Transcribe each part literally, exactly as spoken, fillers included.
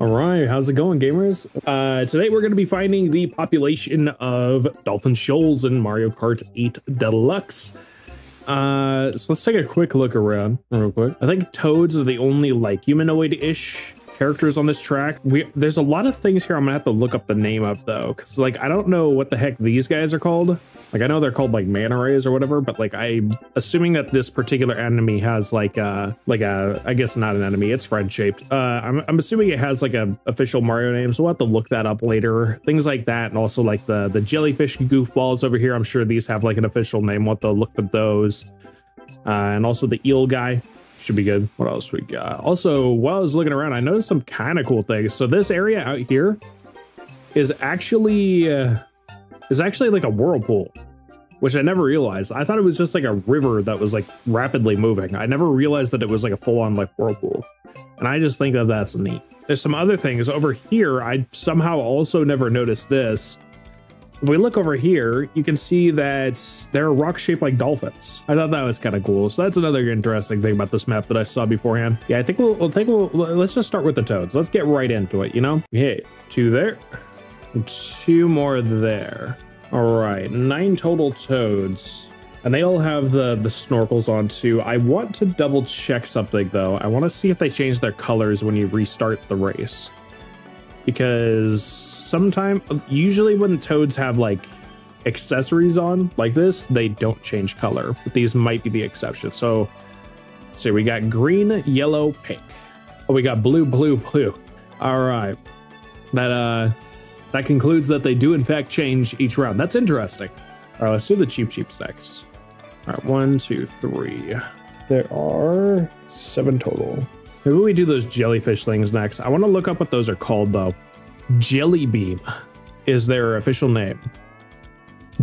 All right, how's it going, gamers? Uh, today we're going to be finding the population of Dolphin Shoals in Mario Kart eight Deluxe. Uh, so let's take a quick look around real quick. I think toads are the only like humanoid-ish characters on this track. We, there's a lot of things here I'm gonna have to look up the name of though, because like I don't know what the heck these guys are called. Like I know they're called like Maw Rays or whatever, but like I'm assuming that this particular enemy has like a like a I guess not an enemy, it's friend shaped. Uh, I'm I'm assuming it has like a official Mario name, so we'll have to look that up later. Things like that, and also like the the jellyfish goofballs over here. I'm sure these have like an official name. We'll have to look up those, uh, and also the eel guy. Should be good. What else we got? Also, while I was looking around, I noticed some kind of cool things. So this area out here is actually uh, is actually like a whirlpool, which I never realized. I thought it was just like a river that was like rapidly moving. I never realized that it was like a full-on like whirlpool, and I just think that that's neat. There's some other things over here. I somehow also never noticed this. If we look over here, you can see that they're rock-shaped like dolphins. I thought that was kind of cool. So that's another interesting thing about this map that I saw beforehand. Yeah, I think we'll, we'll think we'll, let's just start with the toads. Let's get right into it, you know? Hey, two there, two more there. All right, nine total toads. And they all have the, the snorkels on too. I want to double check something though. I want to see if they change their colors when you restart the race. Because sometimes, usually when toads have like accessories on like this, they don't change color, but these might be the exception. So let's see, we got green, yellow, pink. Oh, we got blue, blue, blue. All right. That, uh, that concludes that they do in fact change each round. That's interesting. All right, let's do the cheap cheeps next. All right, one, two, three. There are seven total. Maybe we do those jellyfish things next. I want to look up what those are called though. Jelly Beam is their official name.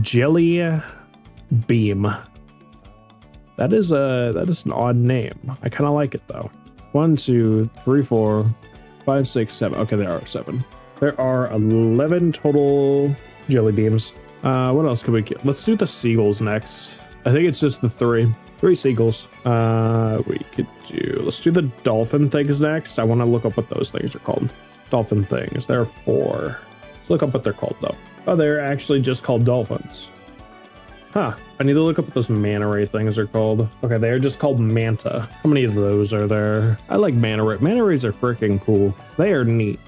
Jelly Beam. That is a that is an odd name. I kind of like it though. One, two, three, four, five, six, seven. Okay, there are seven. There are eleven total jelly beams. Uh, what else could we get? Let's do the seagulls next. I think it's just the three. Three seagulls. Uh, we could do... Let's do the dolphin things next. I want to look up what those things are called. Dolphin things. There are four. Let's look up what they're called, though. Oh, they're actually just called dolphins. Huh. I need to look up what those manta ray things are called. Okay, they're just called manta. How many of those are there? I like manta ray. Manta rays are freaking cool. They are neat.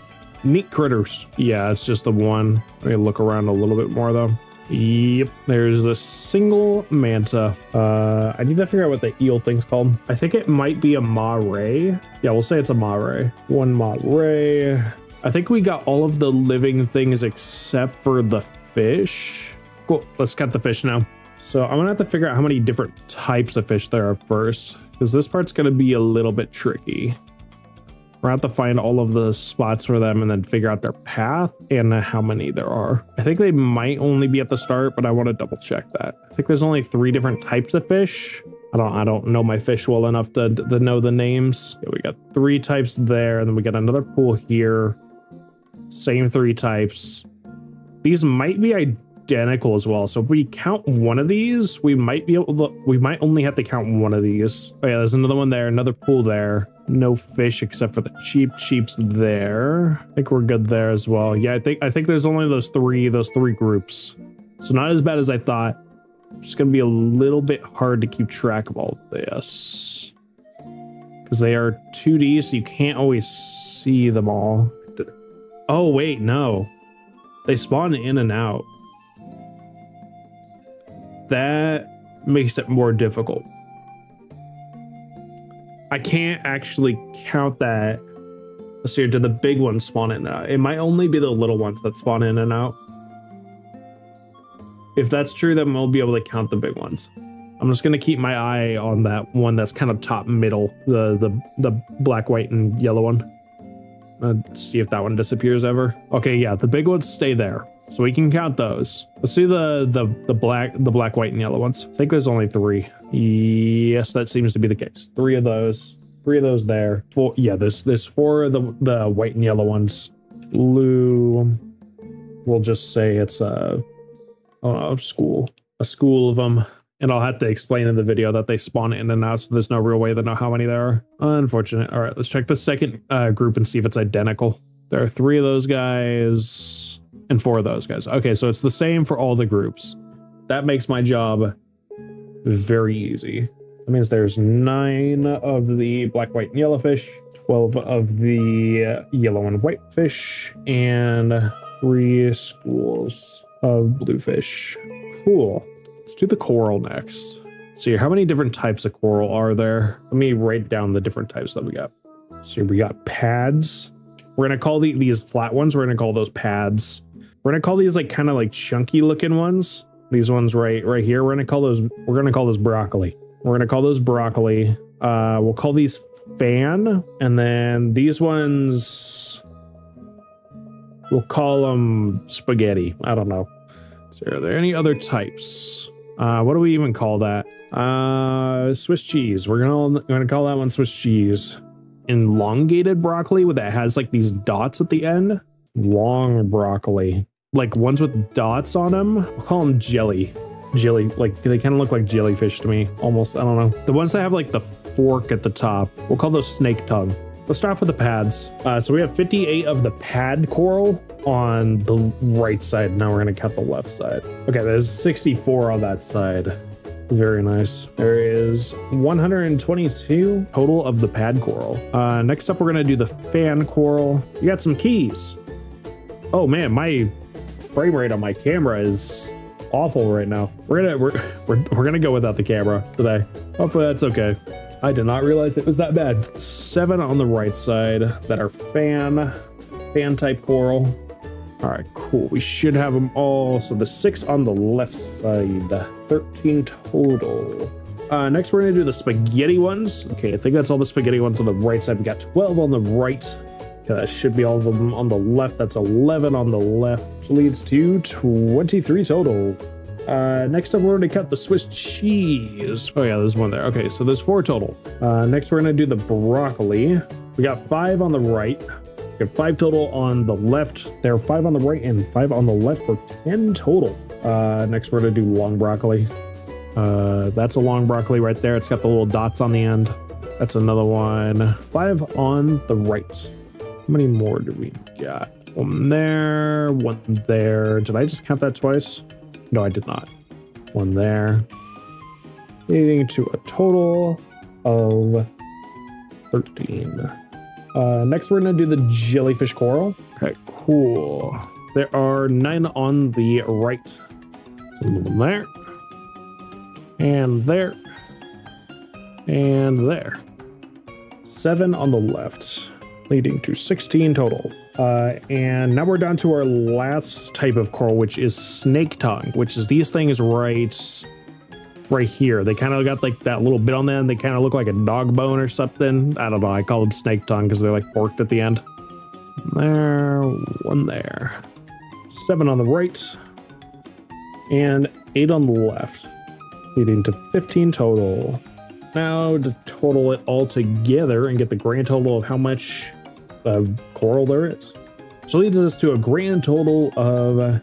Neat critters. Yeah, it's just the one. Let me look around a little bit more, though. Yep, there's a single manta. Uh, I need to figure out what the eel thing's called. I think it might be a Maw Ray. Yeah, we'll say it's a Maw Ray. One Maw Ray. I think we got all of the living things except for the fish. Cool, let's cut the fish now. So I'm gonna have to figure out how many different types of fish there are first, because this part's gonna be a little bit tricky. We're gonna have to find all of the spots for them and then figure out their path and how many there are. I think they might only be at the start, but I want to double check that. I think there's only three different types of fish. I don't I don't know my fish well enough to, to know the names. Okay, we got three types there, and then we got another pool here. Same three types. These might be identical as well. So if we count one of these, we might be able to, we might only have to count one of these. Oh yeah, there's another one there, another pool there. No fish except for the cheap cheeps there. I think we're good there as well. Yeah, I think I think there's only those three, those three groups. So not as bad as I thought. Just gonna be a little bit hard to keep track of all of this. Because they are two D, so you can't always see them all. Oh wait, no. They spawn in and out. That makes it more difficult. I can't actually count that. Let's see, do the big ones spawn in and out? It might only be the little ones that spawn in and out. If that's true, then we'll be able to count the big ones. I'm just gonna keep my eye on that one that's kind of top middle, the the, the black, white, and yellow one. Let's see if that one disappears ever. Okay, yeah, the big ones stay there. So we can count those. Let's see the, the the black, the black, white, and yellow ones. I think there's only three. Yes, that seems to be the case. Three of those, three of those there. Four, yeah, there's there's four of the the white and yellow ones. Blue, we'll just say it's a, a school, a school of them. And I'll have to explain in the video that they spawn in and out, so there's no real way to know how many there are. Unfortunate. All right, let's check the second uh, group and see if it's identical. There are three of those guys and four of those guys. Okay, so it's the same for all the groups. That makes my job very easy. That means there's nine of the black, white, and yellow fish, twelve of the yellow and white fish, and three schools of bluefish. Cool. Let's do the coral next. Let's see, how many different types of coral are there? Let me write down the different types that we got. So we got pads. We're gonna call the, these flat ones, we're gonna call those pads. We're gonna call these like kind of like chunky looking ones. These ones right right here, we're gonna call those, we're gonna call those broccoli. We're gonna call those broccoli. Uh, we'll call these fan, and then these ones, we'll call them spaghetti. I don't know. So are there any other types? Uh, what do we even call that? Uh, Swiss cheese. We're gonna, we're gonna call that one Swiss cheese. Elongated broccoli with that has like these dots at the end. Long broccoli. Like ones with dots on them. We'll call them jelly. Jelly, like they kind of look like jellyfish to me. Almost, I don't know. The ones that have like the fork at the top. We'll call those snake tongue. Let's start off with the pads. Uh, so we have fifty-eight of the pad coral on the right side. Now we're gonna cut the left side. Okay, there's sixty-four on that side. Very nice. There is one hundred twenty-two total of the pad coral. Uh, next up, we're gonna do the fan coral. We got some keys. Oh man, my frame rate on my camera is awful right now. We're gonna we're we're, we're gonna go without the camera today. Hopefully that's okay. I did not realize it was that bad. Seven on the right side that are fan, fan type coral. All right, cool. We should have them all. So the six on the left side, thirteen total. Uh, next, we're gonna do the spaghetti ones. Okay, I think that's all the spaghetti ones on the right side. We got twelve on the right. Okay, that should be all of them on the left. That's eleven on the left, which leads to twenty-three total. Uh, next up, we're going to cut the Swiss cheese. Oh yeah, there's one there. Okay, so there's four total. Uh, next, we're going to do the broccoli. We got five on the right. We got five total on the left. There are five on the right and five on the left for ten total. Uh, next, we're going to do long broccoli. Uh, that's a long broccoli right there. It's got the little dots on the end. That's another one. Five on the right. How many more do we got? One there, one there. Did I just count that twice? No, I did not. One there. Leading to a total of thirteen. Uh, next, we're going to do the jellyfish coral. Okay, cool. There are nine on the right. So one there. And there. And there. Seven on the left. Leading to sixteen total. Uh, and now we're down to our last type of coral, which is snake tongue, which is these things right, right here. They kind of got like that little bit on them. They kind of look like a dog bone or something. I don't know. I call them snake tongue because they're like forked at the end. There, one there. Seven on the right. And eight on the left. Leading to fifteen total. Now to total it all together and get the grand total of how much Uh, coral there is. So leads us to a grand total of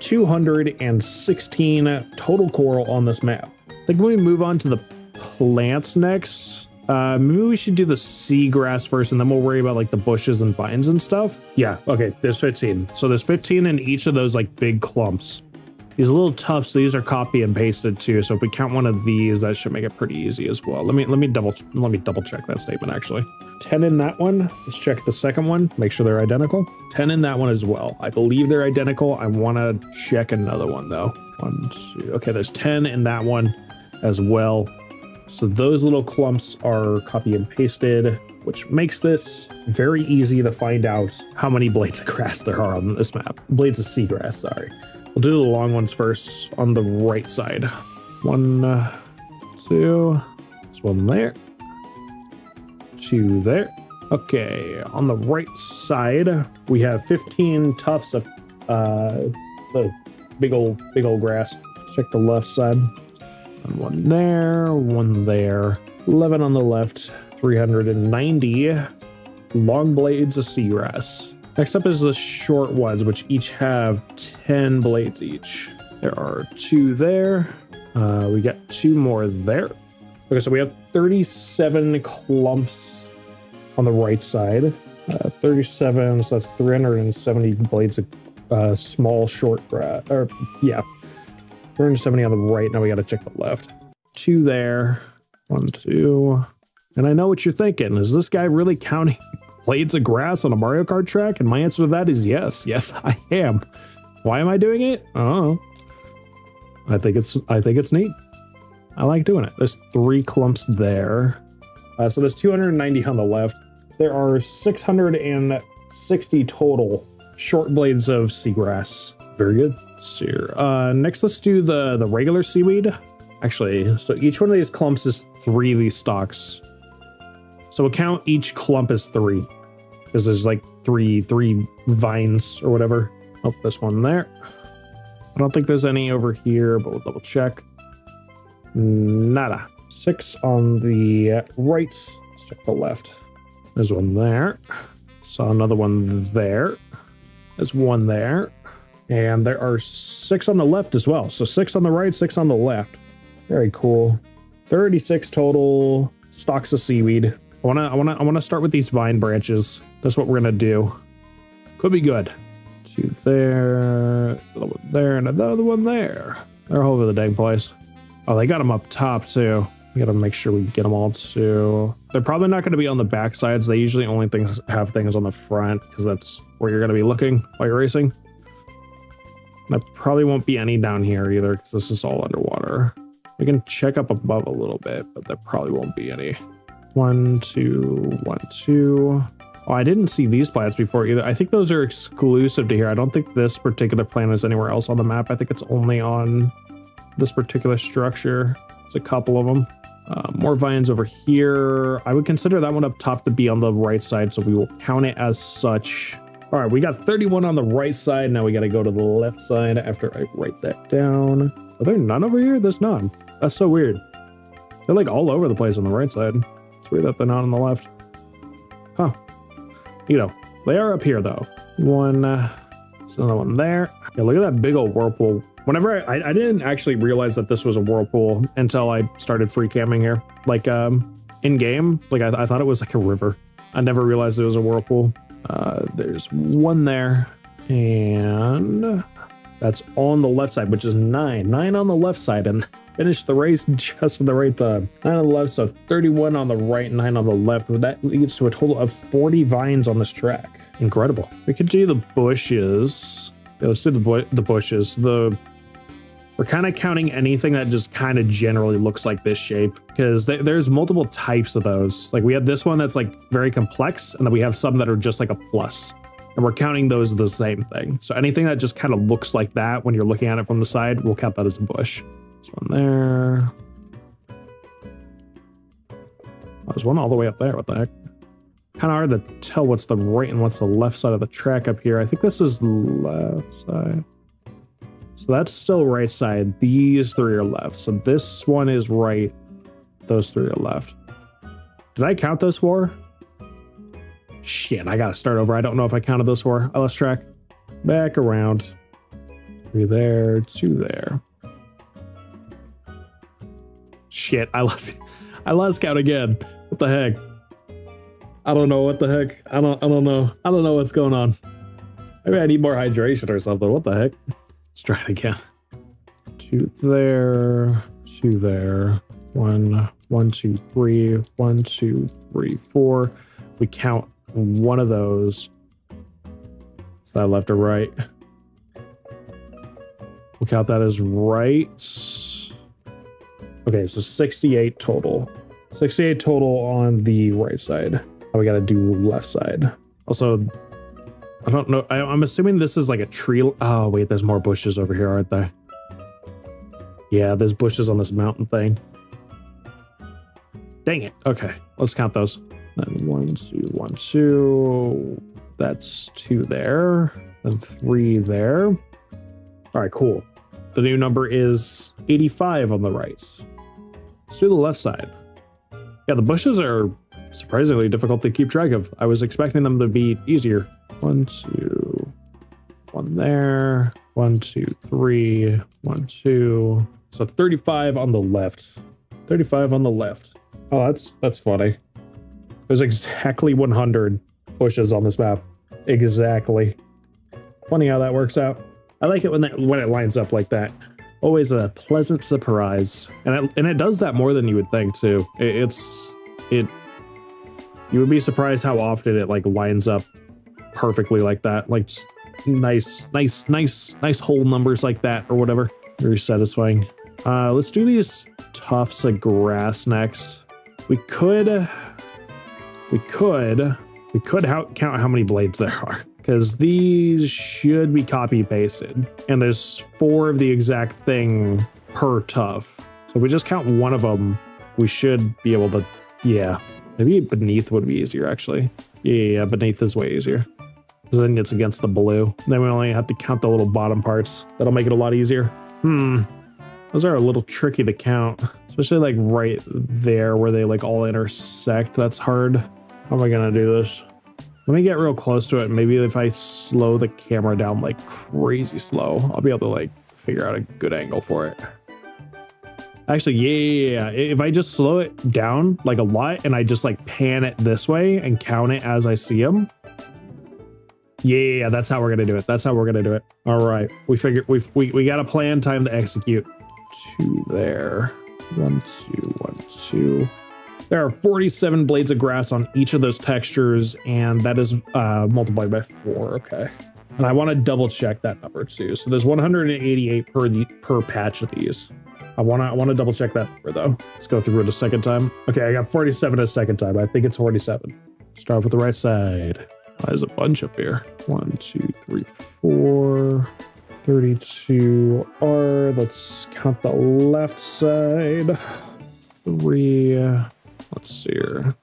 two hundred sixteen total coral on this map. I think when we move on to the plants next, uh, maybe we should do the seagrass first and then we'll worry about like the bushes and vines and stuff. Yeah, okay, there's fifteen. So there's fifteen in each of those like big clumps. These little tufts, these are copy and pasted too. So if we count one of these, that should make it pretty easy as well. Let me let me double let me double check that statement actually. ten in that one. Let's check the second one. Make sure they're identical. ten in that one as well. I believe they're identical. I want to check another one though. One, two. Okay, there's ten in that one as well. So those little clumps are copy and pasted, which makes this very easy to find out how many blades of grass there are on this map. Blades of seagrass, sorry. We'll do the long ones first on the right side. One, uh, two, there's one there, two there. Okay, on the right side, we have fifteen tufts of uh, the big old, big old grass. Check the left side. And one there, one there. eleven on the left, three hundred ninety long blades of seagrass. Next up is the short ones, which each have ten blades each. There are two there. Uh, we got two more there. Okay, so we have thirty-seven clumps on the right side. Uh, thirty-seven, so that's three hundred seventy blades of uh, small short grass. Or, yeah. three hundred seventy on the right. Now we got to check the left. Two there. One, two. And I know what you're thinking. Is this guy really counting blades of grass on a Mario Kart track? And my answer to that is yes. Yes, I am. Why am I doing it? I don't know. I think it's, I think it's neat. I like doing it. There's three clumps there. Uh, so there's two hundred ninety on the left. There are six hundred sixty total short blades of seagrass. Very good. Sear. Uh, next, let's do the, the regular seaweed. Actually, so each one of these clumps is three of these stalks. So we'll count each clump as three. Because there's like three, three vines or whatever. Oh, this one there. I don't think there's any over here, but we'll double check. Nada. Six on the right. Let's check the left. There's one there. Saw another one there. There's one there. And there are six on the left as well. So six on the right, six on the left. Very cool. thirty-six total stalks of seaweed. I wanna, I wanna, I wanna start with these vine branches. That's what we're gonna do. Could be good. Two there, another one there, and another one there. They're all over the dang place. Oh, they got them up top too. We gotta make sure we get them all too. They're probably not gonna be on the back sides. They usually only things have things on the front because that's where you're gonna be looking while you're racing. There probably won't be any down here either because this is all underwater. We can check up above a little bit, but there probably won't be any. One, two, one, two. Oh, I didn't see these plants before either. I think those are exclusive to here. I don't think this particular plant is anywhere else on the map. I think it's only on this particular structure. There's a couple of them. Uh, more vines over here. I would consider that one up top to be on the right side, so we will count it as such. All right, we got thirty-one on the right side. Now we got to go to the left side after I write that down. Are there none over here? There's none. That's so weird. They're like all over the place on the right side. It's weird that they're not on the left. Huh. You know, they are up here though. One, uh, there's another one there. Yeah, look at that big old whirlpool. Whenever I, I didn't actually realize that this was a whirlpool until I started free camming here. Like um, in game, like I, I thought it was like a river. I never realized it was a whirlpool. Uh, there's one there, and that's on the left side, which is nine. Nine on the left side, and finish the race just at the right time. Nine on the left, so thirty-one on the right, nine on the left. That leads to a total of forty vines on this track. Incredible. We could do the bushes. Yeah, let's do the, bu the bushes. The We're kind of counting anything that just kind of generally looks like this shape, because th there's multiple types of those. Like we have this one that's like very complex, and then we have some that are just like a plus, and we're counting those as the same thing. So anything that just kind of looks like that when you're looking at it from the side, we'll count that as a bush. There's one there. Oh, there's one all the way up there. What the heck? Kind of hard to tell what's the right and what's the left side of the track up here. I think this is left side. So that's still right side. These three are left. So this one is right. Those three are left. Did I count those four? Shit, I gotta start over. I don't know if I counted those four. I lost track. Back around. Three there, two there. Shit, I lost I lost count again. What the heck? I don't know what the heck. I don't I don't know. I don't know what's going on. Maybe I need more hydration or something. What the heck? Let's try it again. Two there, two there. One, one, two, three, one, two, three, four. We count one of those. Is that left or right? We'll count that as right. Okay, so sixty-eight total. sixty-eight total on the right side. Now we gotta do left side. Also, I don't know. I, I'm assuming this is like a tree. Oh, wait, there's more bushes over here, aren't there? Yeah, there's bushes on this mountain thing. Dang it. Okay, let's count those. Then one, two, one, two. That's two there. And three there. All right, cool. The new number is eighty-five on the right. Let's do the left side. Yeah, the bushes are surprisingly difficult to keep track of. I was expecting them to be easier. One, two, one there, one, two, three, one, two. So thirty-five on the left. thirty-five on the left. Oh, that's that's funny. There's exactly one hundred bushes on this map. Exactly. Funny how that works out. I like it when that when it lines up like that. Always a pleasant surprise, and it, and it does that more than you would think too. It, it's it. You would be surprised how often it like lines up perfectly like that, like just nice, nice, nice, nice whole numbers like that or whatever. Very satisfying. Uh, let's do these tufts of grass next. We could, we could, we could count how many blades there are, because these should be copy pasted, and there's four of the exact thing per tuft. So if we just count one of them, we should be able to, yeah. Maybe beneath would be easier, actually. Yeah, beneath is way easier. Because then it's against the blue. Then we only have to count the little bottom parts. That'll make it a lot easier. Hmm. Those are a little tricky to count. Especially, like, right there where they, like, all intersect. That's hard. How am I gonna do this? Let me get real close to it. Maybe if I slow the camera down, like, crazy slow, I'll be able to, like, figure out a good angle for it. Actually, yeah, yeah, yeah, if I just slow it down, like, a lot, and I just, like, pan it this way and count it as I see them. Yeah, yeah, yeah, that's how we're gonna do it. That's how we're gonna do it. All right, we figured, we we we got a plan, time to execute. Two there. One, two, one, two. There are forty-seven blades of grass on each of those textures, and that is uh, multiplied by four, okay. And I wanna double check that number too. So there's one hundred eighty-eight per, the, per patch of these. I want to I want to double check that number though. Let's go through it a second time. Okay, I got forty-seven a second time. I think it's forty-seven. Start with the right side. There's a bunch up here. One, two, three, four. thirty-two are. Let's count the left side. Three. Let's see here.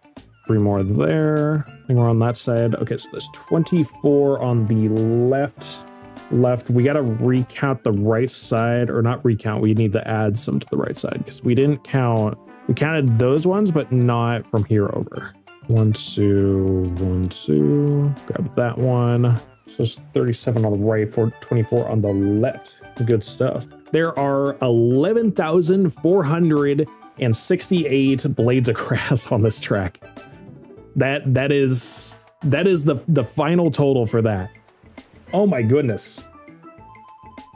Three more there. I think we're on that side. Okay, so there's twenty-four on the left. Left, we gotta recount the right side, or not recount, we need to add some to the right side, because we didn't count, we counted those ones, but not from here over. One, two, one, two, grab that one. So it's thirty-seven on the right, twenty-four on the left. Good stuff. There are eleven thousand four hundred sixty-eight blades of grass on this track. That, that is, that is the, the final total for that. Oh my goodness,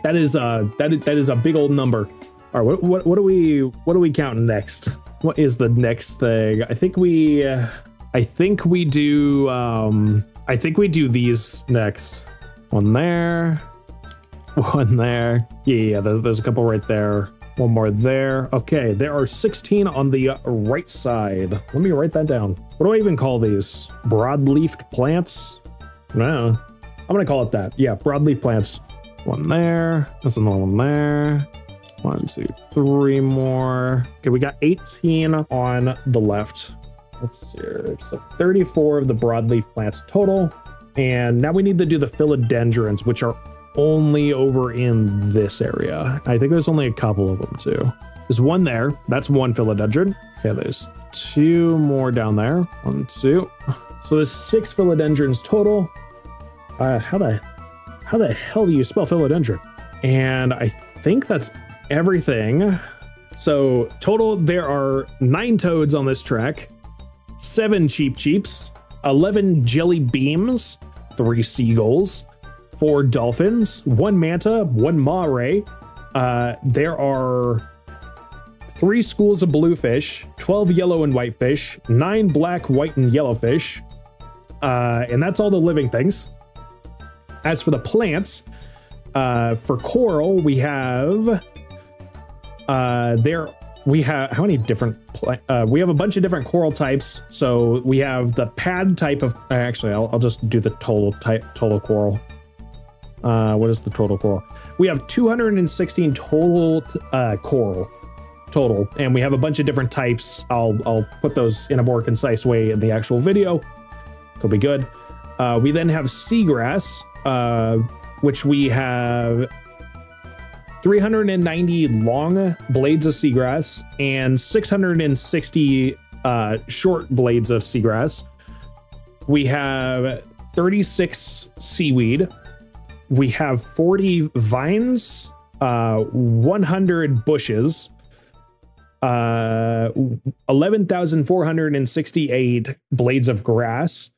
that is uh that is, that is a big old number. All right, what what what do we what do we count next? What is the next thing? I think we uh, I think we do um I think we do these next. One there, one there. Yeah, yeah. There, there's a couple right there. One more there. Okay, there are sixteen on the right side. Let me write that down. What do I even call these? Broadleafed plants? No. I'm gonna call it that. Yeah, broadleaf plants. One there. That's another one there. One, two, three more. Okay, we got eighteen on the left. Let's see. So thirty-four of the broadleaf plants total. And now we need to do the philodendrons, which are only over in this area. I think there's only a couple of them too. There's one there. That's one philodendron. Okay, there's two more down there. One, two. So there's six philodendrons total. Uh, how the how the hell do you spell philodendron? And I think that's everything. So total, there are nine toads on this track, seven cheep cheeps, eleven jelly beams, three seagulls, four dolphins, one manta, one maw ray. Uh, there are three schools of bluefish, twelve yellow and white fish, nine black, white, and yellow fish, uh, and that's all the living things. As for the plants, uh, for coral, we have, uh, there, we have, how many different, uh, we have a bunch of different coral types. So we have the pad type of, actually, I'll, I'll just do the total type, total coral. Uh, what is the total coral? We have two hundred sixteen total, uh, coral total, and we have a bunch of different types. I'll, I'll put those in a more concise way in the actual video. Could be good. Uh, we then have seagrass. Uh, which we have three hundred ninety long blades of seagrass and six hundred sixty uh, short blades of seagrass. We have thirty-six seaweed. We have forty vines, uh, one hundred bushes, uh, eleven thousand four hundred sixty-eight blades of grass,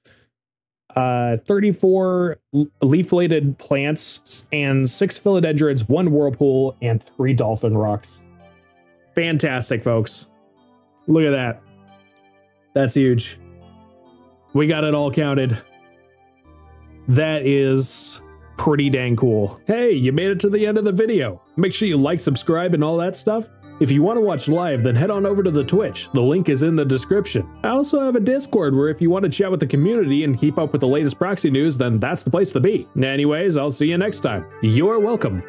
uh, thirty-four leaf-bladed plants, and six philodendrons, one whirlpool, and three dolphin rocks. Fantastic, folks. Look at that. That's huge. We got it all counted. That is pretty dang cool. Hey, you made it to the end of the video. Make sure you like, subscribe, and all that stuff. If you want to watch live, then head on over to the Twitch. The link is in the description. I also have a Discord where if you want to chat with the community and keep up with the latest proxy news, then that's the place to be. Anyways, I'll see you next time. You're welcome.